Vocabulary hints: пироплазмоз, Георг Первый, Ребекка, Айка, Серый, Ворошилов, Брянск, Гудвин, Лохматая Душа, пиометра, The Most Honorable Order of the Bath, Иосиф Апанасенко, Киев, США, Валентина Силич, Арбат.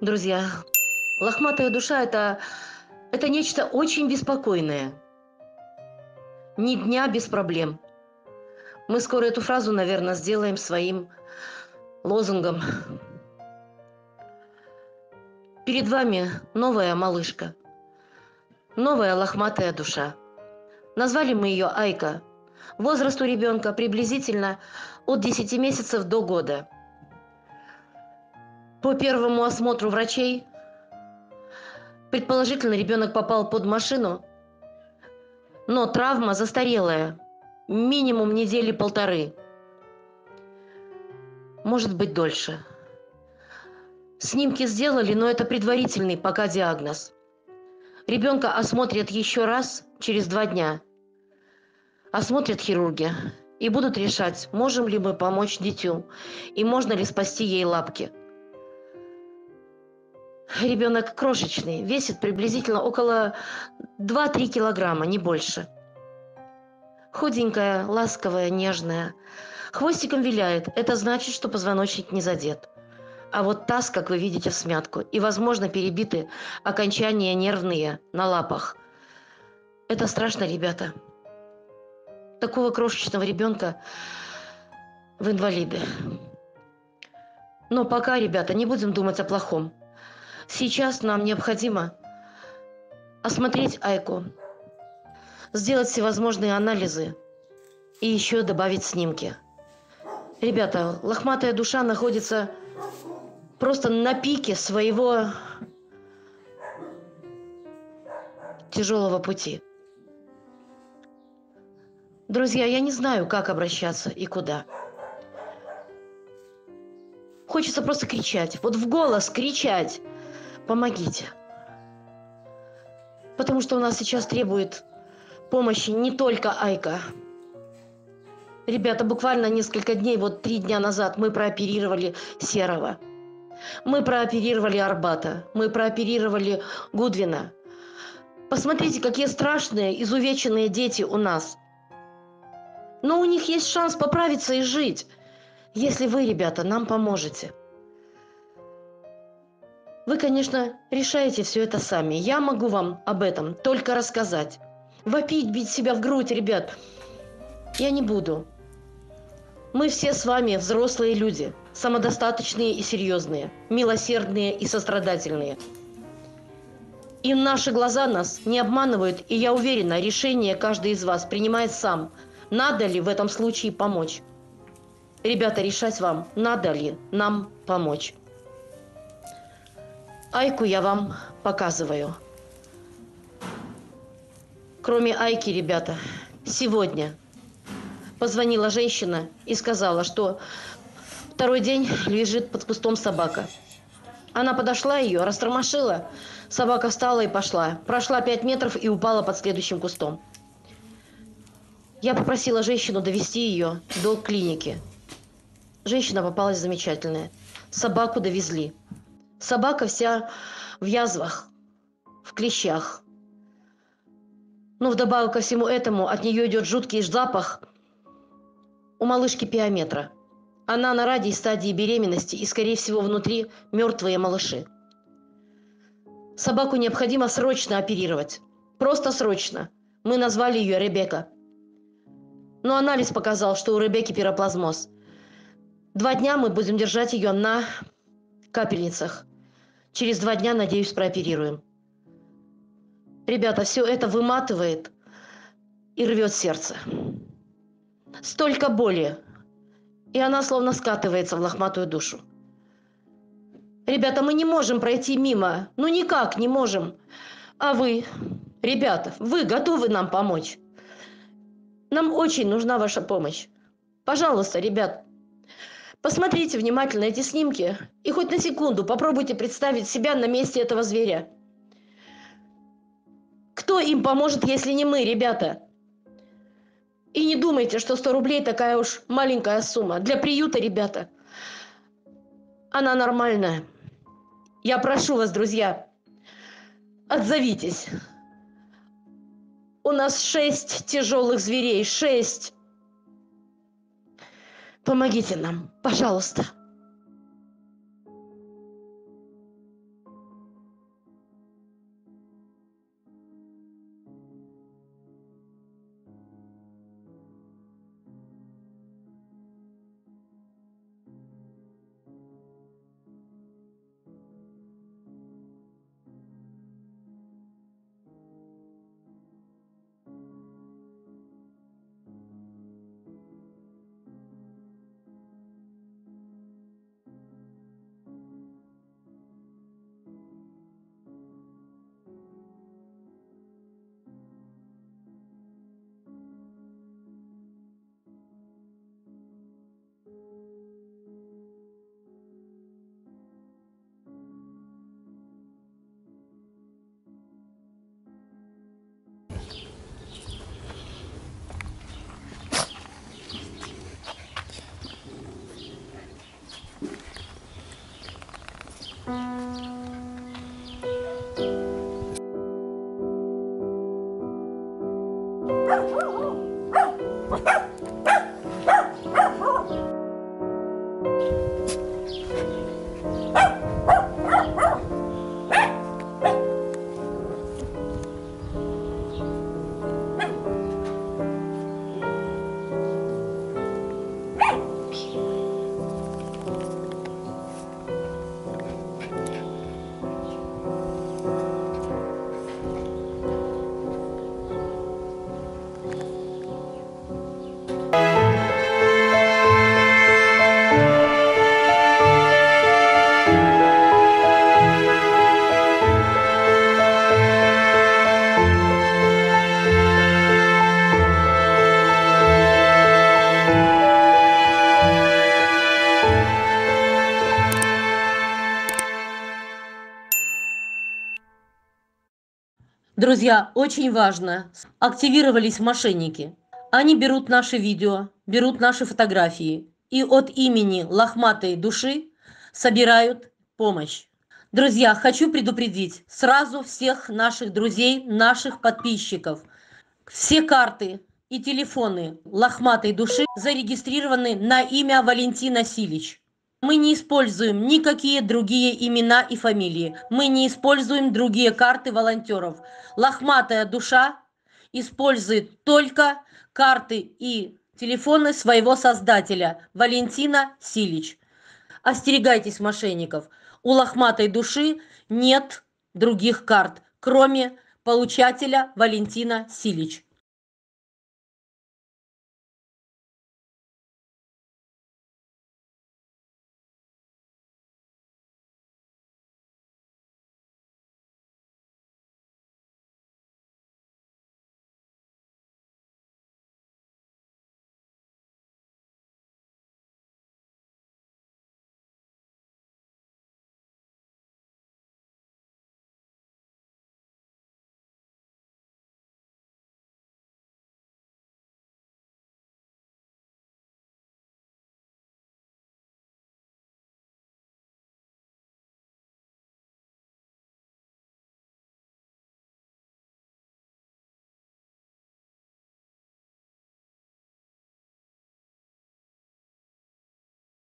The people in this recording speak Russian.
Друзья, лохматая душа – это нечто очень беспокойное. Ни дня без проблем. Мы скоро эту фразу, наверное, сделаем своим лозунгом. Перед вами новая малышка, новая лохматая душа. Назвали мы ее Айка. Возраст у ребенка приблизительно от 10 месяцев до года. По первому осмотру врачей, предположительно, ребенок попал под машину, но травма застарелая, минимум недели полторы, может быть дольше. Снимки сделали, но это предварительный пока диагноз. Ребенка осмотрят еще раз через 2 дня. Осмотрят хирурги и будут решать, можем ли мы помочь дитю и можно ли спасти ей лапки. Ребенок крошечный, весит приблизительно около 2-3 килограмма, не больше. Худенькая, ласковая, нежная. Хвостиком виляет, это значит, что позвоночник не задет. А вот таз, как вы видите, всмятку и, возможно, перебиты окончания нервные на лапах. Это страшно, ребята. Такого крошечного ребенка в инвалиды. Но пока, ребята, не будем думать о плохом. Сейчас нам необходимо осмотреть Айку, сделать всевозможные анализы и еще добавить снимки. Ребята, лохматая душа находится просто на пике своего тяжелого пути. Друзья, я не знаю, как обращаться и куда. Хочется просто кричать, вот в голос кричать. Помогите. Потому что у нас сейчас требует помощи не только Айка. Ребята, буквально несколько дней, вот 3 дня назад мы прооперировали Серого. Мы прооперировали Арбата. Мы прооперировали Гудвина. Посмотрите, какие страшные, изувеченные дети у нас. Но у них есть шанс поправиться и жить, если вы, ребята, нам поможете. Вы, конечно, решаете все это сами. Я могу вам об этом только рассказать. Вопить, бить себя в грудь, ребят, я не буду. Мы все с вами взрослые люди, самодостаточные и серьезные, милосердные и сострадательные. И наши глаза нас не обманывают, и я уверена, решение каждый из вас принимает сам. Надо ли в этом случае помочь? Ребята, решать вам, надо ли нам помочь. Айку я вам показываю. Кроме Айки, ребята, сегодня позвонила женщина и сказала, что второй день лежит под кустом собака. Она подошла ее, растормошила, собака встала и пошла. Прошла 5 метров и упала под следующим кустом. Я попросила женщину довести ее до клиники. Женщина попалась замечательная. Собаку довезли. Собака вся в язвах, в клещах. Но вдобавок ко всему этому от нее идет жуткий запах у малышки пиометра. Она на ранней стадии беременности и, скорее всего, внутри мертвые малыши. Собаку необходимо срочно оперировать. Просто срочно. Мы назвали ее Ребекка. Но анализ показал, что у Ребекки пироплазмоз. 2 дня мы будем держать ее на капельницах. Через 2 дня, надеюсь, прооперируем. Ребята, все это выматывает и рвет сердце. Столько боли. И она словно скатывается в лохматую душу. Ребята, мы не можем пройти мимо. Ну никак не можем. А вы, ребята, вы готовы нам помочь? Нам очень нужна ваша помощь. Пожалуйста, ребят, посмотрите внимательно эти снимки и хоть на секунду попробуйте представить себя на месте этого зверя. Кто им поможет, если не мы, ребята? И не думайте, что 100 рублей такая уж маленькая сумма. Для приюта, ребята, она нормальная. Я прошу вас, друзья, отзовитесь. У нас 6 тяжелых зверей, 6. Помогите нам, пожалуйста. Друзья, очень важно, активировались мошенники. Они берут наши видео, берут наши фотографии и от имени Лохматой Души собирают помощь. Друзья, хочу предупредить сразу всех наших друзей, наших подписчиков. Все карты и телефоны Лохматой Души зарегистрированы на имя Валентина Силич. Мы не используем никакие другие имена и фамилии. Мы не используем другие карты волонтеров. Лохматая Душа использует только карты и телефоны своего создателя Валентина Силич. Остерегайтесь мошенников. У Лохматой Души нет других карт, кроме получателя Валентина Силич.